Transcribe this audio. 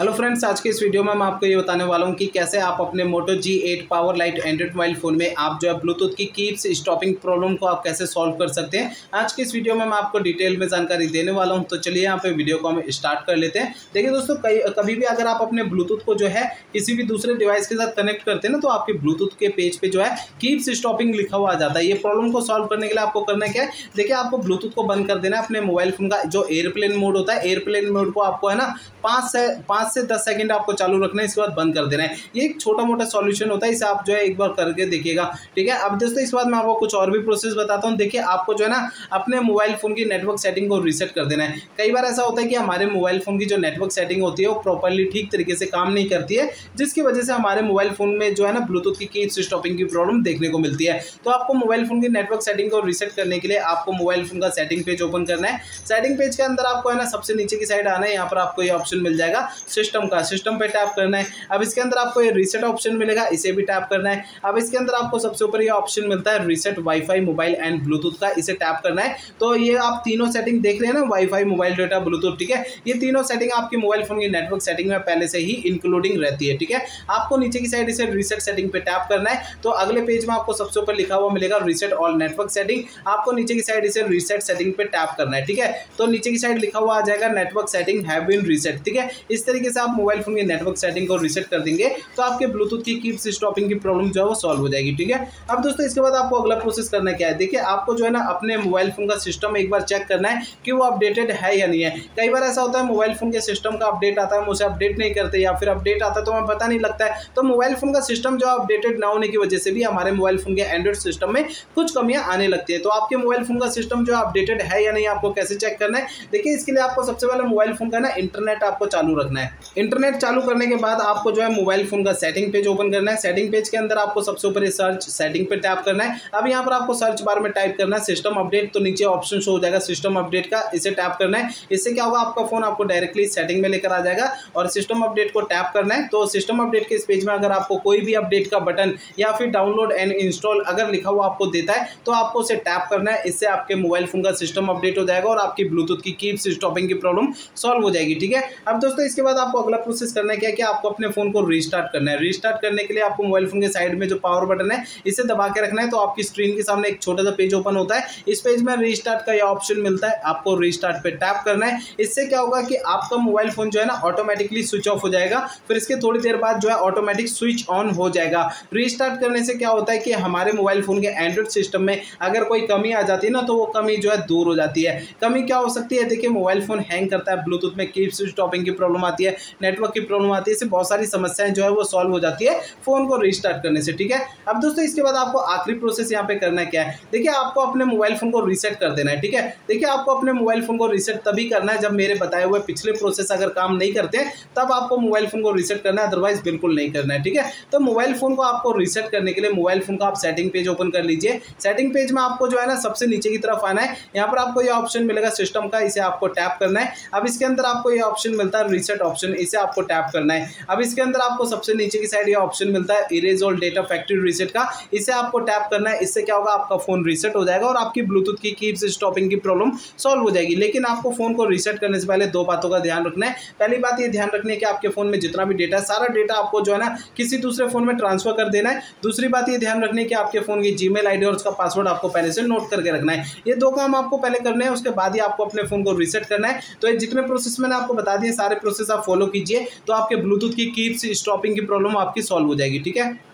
Hello friends, आज के इस वीडियो में मैं आपको ये बताने वाला हूँ कि कैसे आप अपने Moto G8 Power Lite Android mobile phone में आप जो है ब्लूटूथ की कीप्स स्टॉपिंग प्रॉब्लम को आप कैसे सॉल्व कर सकते हैं। आज के इस वीडियो में मैं आपको डिटेल में जानकारी देने वाला हूँ। तो चलिए यहाँ पे वीडियो को हम स्टार्ट कर लेते हैं। देखिए दोस्तों, कभी भी अगर आप अपने ब्लूटूथ को जो है किसी भी दूसरे डिवाइस के साथ कनेक्ट करते हैं ना, तो आपके ब्लूटूथ के पेज पर जो है कीप्स स्टॉपिंग लिखा हुआ आ जाता है। ये प्रॉब्लम को सॉल्व करने के लिए आपको करना क्या है, देखिए आपको ब्लूटूथ को बंद कर देना। अपने मोबाइल फ़ोन का जो एयरप्लेन मोड होता है, एयरप्लेन मोड को आपको है ना 5 से 10 सेकंड आपको चालू रखना है, इसके बाद बंद कर देना है। ये एक छोटा मोटा सॉल्यूशन होता है, इसे आप जो है एक बार करके देखिएगा, ठीक है। अब दोस्तों इस बात मैं आपको कुछ और भी प्रोसेस बताता हूँ। देखिए आपको जो है ना अपने मोबाइल फ़ोन की नेटवर्क सेटिंग को रीसेट कर देना है। कई बार ऐसा होता है कि हमारे मोबाइल फ़ोन की जो नेटवर्क सेटिंग होती है वो प्रॉपरली ठीक तरीके से काम नहीं करती है, जिसकी वजह से हमारे मोबाइल फ़ोन में जो है ना ब्लूटूथ की कीप्स स्टॉपिंग की प्रॉब्लम देखने को मिलती है। तो आपको मोबाइल फ़ोन की नेटवर्क सेटिंग को रीसेट करने के लिए आपको मोबाइल फ़ोन का सेटिंग पेज ओपन करना है। सेटिंग पेज के अंदर आपको है ना सबसे नीचे की साइड आना है। यहाँ पर आपको ये ऑप्शन मिल जाएगा सिस्टम का, सिस्टम पे टैप करना है। अब इसके अंदर आपको ये रीसेट ऑप्शन मिलेगा, इसे भी टैप करना है। अब इसके अंदर आपको सबसे ऊपर ये ऑप्शन मिलता है reset wifi mobile and Bluetooth का, इसे टैप करना है। तो ये आप तीनों सेटिंग देख रहे हैं ना, वाईफाई, मोबाइल डाटा, ब्लूटूथ, ठीक है। ये तीनों सेटिंग आपके मोबाइल फोन की नेटवर्क सेटिंग में पहले से ही इंक्लूडिंग रहती है, ठीक है। आपको नीचे की साइड इसे रीसेट सेटिंग पे टैप करना है। तो अगले पेज में आपको सबसे ऊपर लिखा हुआ मिलेगा रीसेट ऑल नेटवर्क सेटिंग, आपको नीचे की साइड इसे रीसेट सेटिंग पे टैप करना है, ठीक है। तो नीचे की साइड लिखा हुआ आ जाएगा network setting have been reset, ठीक है। इस तरीके से आप मोबाइल फोन की नेटवर्क सेटिंग को रीसेट कर देंगे तो आपके ब्लूटूथ की कीप्स स्टॉपिंग की प्रॉब्लम जो है वो सॉल्व हो जाएगी, ठीक है। अब दोस्तों इसके बाद आपको अगला प्रोसेस करना क्या है, देखिए आपको जो है ना अपने मोबाइल फोन का सिस्टम एक बार चेक करना है कि वो अपडेटेड है या नहीं है। कई बार ऐसा होता है मोबाइल फोन के सिस्टम का अपडेट आता है, हम उसे अपडेट नहीं करते, या फिर अपडेट आता है तो हमें पता नहीं लगता है। तो मोबाइल फोन का सिस्टम जो अपडेटेड ना होने की वजह से भी हमारे मोबाइल फोन के एंड्रॉइड सिस्टम में कुछ कमियाँ आने लगती है। तो आपके मोबाइल फोन का सिस्टम जो अपडेटेड है या नहीं आपको कैसे चेक करना है, देखिए इसके लिए आपको सबसे पहले मोबाइल फोन का ना इंटरनेट आपको चालू रखना है। इंटरनेट चालू करने के बाद आपको जो है मोबाइल फोन का सेटिंग पेज ओपन करना है। सेटिंग पेज के अंदर आपको सबसे ऊपर सर्च सेटिंग पे टैप करना है। अब यहाँ पर आपको सर्च बार में टाइप करना है सिस्टम अपडेट, तो नीचे ऑप्शन शो हो जाएगा सिस्टम अपडेट का, इसे टैप करना है। इससे क्या होगा, आपका फोन आपको डायरेक्टली सेटिंग में लेकर आ जाएगा और सिस्टम अपडेट को टैप करना है। तो सिस्टम अपडेट के इस पेज में अगर आपको कोई भी अपडेट का बटन या फिर डाउनलोड एंड इंस्टॉल अगर लिखा हुआ आपको देता है तो आपको उसे टैप करना है। इससे आपके मोबाइल फोन का सिस्टम अपडेट हो जाएगा और आपकी ब्लूटूथ की कीप्स स्टॉपिंग की प्रॉब्लम सॉल्व हो जाएगी, ठीक है। अब दोस्तों इसके बाद आपको अगला प्रोसेस करना है क्या कि आपको अपने फोन को रीस्टार्ट करना है। रीस्टार्ट करने के लिए आपको मोबाइल फोन के साइड में जो पावर बटन है इसे दबा के रखना है। तो आपकी स्क्रीन के सामने एक छोटा सा पेज ओपन होता है, इस पेज में रीस्टार्ट का ये ऑप्शन मिलता है, आपको रीस्टार्ट पे टैप करना है। इससे क्या होगा कि आपका मोबाइल फोन जो है ना ऑटोमेटिकली स्विच ऑफ हो जाएगा, फिर इसके थोड़ी देर बाद जो है ऑटोमेटिक स्विच ऑन हो जाएगा। रीस्टार्ट करने से क्या होता है कि हमारे मोबाइल फोन के एंड्रॉइड सिस्टम में अगर कोई कमी आ जाती है ना तो वो कमी जो है दूर हो जाती है। कमी क्या हो सकती है, देखिए मोबाइल फोन हैंग करता है, ब्लूटूथ में कीप्स स्टॉपिंग की प्रॉब्लम आती है, नेटवर्क की प्रॉब्लम आती है, इससे बहुत सारी समस्याएं जो है वो सॉल्व हो जाती है फोन को रीस्टार्ट करने से, ठीक है। अब दोस्तों इसके बाद आपको आखिरी प्रोसेस यहाँ पे करना क्या है, देखिए आपको अपने मोबाइल फोन को रीसेट कर देना है, ठीक है। देखिए आपको अपने मोबाइल फोन को रीसेट तभी करना है जब मेरे बताए हुए पिछले प्रोसेस अगर काम नहीं करते, तब आपको मोबाइल फोन को रीसेट करना है, अदरवाइज बिल्कुल नहीं करना है, ठीक है। तो मोबाइल फोन को आपको रीसेट करने के लिए मोबाइल फोन का आप सेटिंग पेज ओपन कर लीजिए। सेटिंग पेज में आपको जो है ना सबसे नीचे की तरफ आना है। यहाँ पर आपको यह ऑप्शन मिलेगा सिस्टम का, इसे आपको टैप करना है। अब इसके अंदर आपको ये ऑप्शन मिलता है रीसेट ऑप्शन, इसे आपको टैप करना है। अब इसके अंदर आपको सबसे नीचे की साइड ये ऑप्शन मिलता है erase all data factory reset का, इसे आपको टैप करना है। इससे क्या होगा, आपका फोन रीसेट हो जाएगा और आपकी ब्लूटूथ की कीप्स स्टॉपिंग की प्रॉब्लम सॉल्व हो जाएगी। लेकिन आपको फोन को रीसेट करने से पहले दो बातों का ध्यान रखना है। पहली बात ये ध्यान रखनी है कि आपके फोन में जितना भी डेटा है सारा डेटा आपको जो है ना किसी दूसरे फोन में ट्रांसफर कर देना है। दूसरी बात ये ध्यान रखनी है कि आपके फोन की जीमेल आईडी और उसका पासवर्ड आपको पहले से नोट करके रखना है। ये दो काम आपको पहले करने हैं, उसके बाद ही आपको अपने फोन को रीसेट करना है। तो जितने प्रोसेस मैंने आपको बता दिए सारे प्रोसेस आप फॉलो कीजिए तो आपके ब्लूटूथ की कीप्स स्टॉपिंग की प्रॉब्लम आपकी सॉल्व हो जाएगी, ठीक है।